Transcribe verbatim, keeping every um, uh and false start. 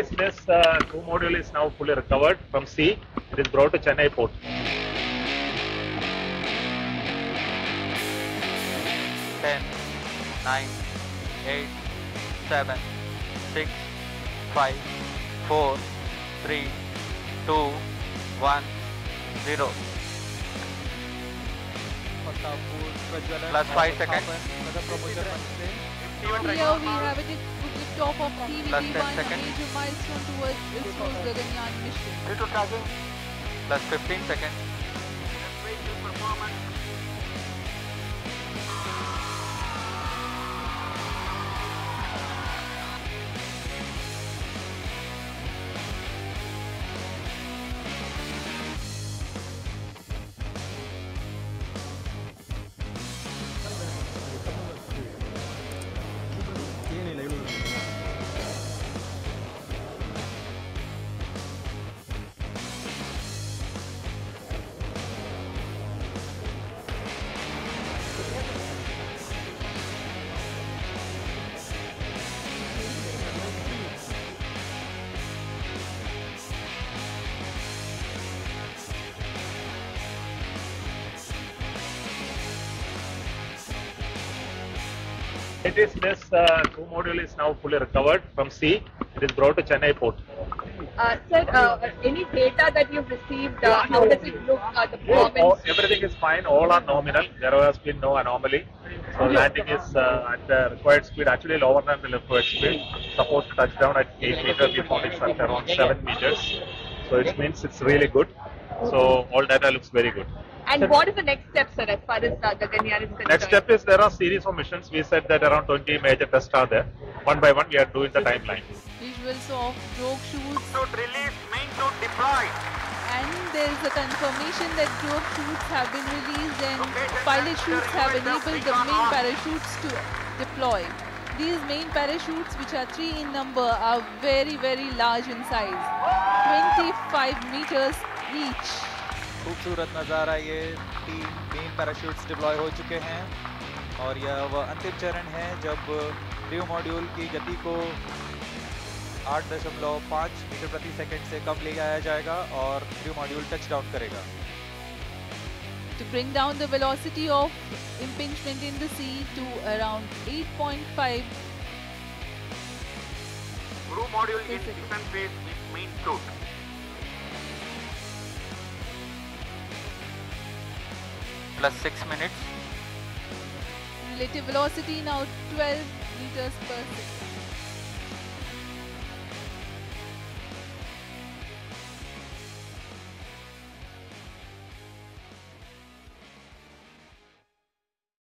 is this uh, crew module is now fully recovered from sea. It is brought to Chennai port. ten, nine, eight, seven, six, five, four, three, two, one, zero. Plus five seconds. Here we have it. With the top of T V B one, a major milestone towards ISRO's Gaganyaan mission. Plus fifteen seconds. It is this uh, crew module is now fully recovered from sea. It is brought to Chennai port. Uh, sir, uh, any data that you've received, uh, how does it look? Uh, the performance? Oh, everything is fine. All are nominal. There has been no anomaly. So landing is uh, at the required speed, actually lower than the required speed. Supposed to touch down at eight meters. We found it's at around seven meters. So it means it's really good. So all data looks very good. And sir, what is the next step, sir, as far as uh, Gaganyaan is concerned? Next step is there are series of missions. We said that around twenty major tests are there. One by one, we are doing the timeline. Visuals of drogue shoots. To release, mean to deploy. And there is a confirmation that drogue shoots have been released and pilot shoots have enabled the main parachutes to deploy. These main parachutes, which are three in number, are very, very large in size. twenty-five meters each. खूबसूरत नज़ारा ये तीन main parachutes deploy हो चुके हैं और यह वह अंतिम चरण है जब क्रू मॉड्यूल की गति को आठ दशमलव पाँच मीटर प्रति सेकंड से कम ले जाया जाएगा और क्रू मॉड्यूल टच डाउन करेगा। To bring down the velocity of impingement in the sea to around eight point five. Crew module in descent phase with main chute. Plus six minutes. Relative velocity now twelve meters per second.